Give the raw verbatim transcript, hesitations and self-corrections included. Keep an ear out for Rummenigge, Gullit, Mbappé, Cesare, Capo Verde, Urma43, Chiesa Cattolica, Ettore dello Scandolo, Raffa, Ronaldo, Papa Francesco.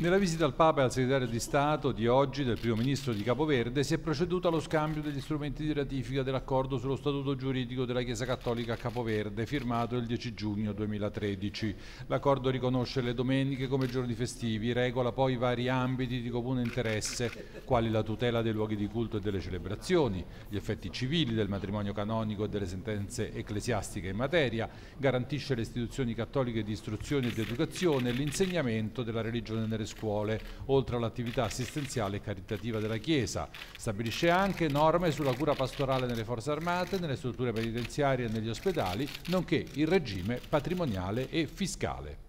Nella visita al Papa e al segretario di Stato di oggi del primo ministro di Capo Verde si è proceduto allo scambio degli strumenti di ratifica dell'accordo sullo statuto giuridico della Chiesa Cattolica a Capo Verde, firmato il dieci giugno duemilatredici. L'accordo riconosce le domeniche come giorni festivi, regola poi vari ambiti di comune interesse, quali la tutela dei luoghi di culto e delle celebrazioni, gli effetti civili del matrimonio canonico e delle sentenze ecclesiastiche in materia, garantisce le istituzioni cattoliche di istruzione ed educazione e l'insegnamento della religione nelle scuole, oltre all'attività assistenziale e caritativa della Chiesa. Stabilisce anche norme sulla cura pastorale nelle forze armate, nelle strutture penitenziarie e negli ospedali, nonché il regime patrimoniale e fiscale.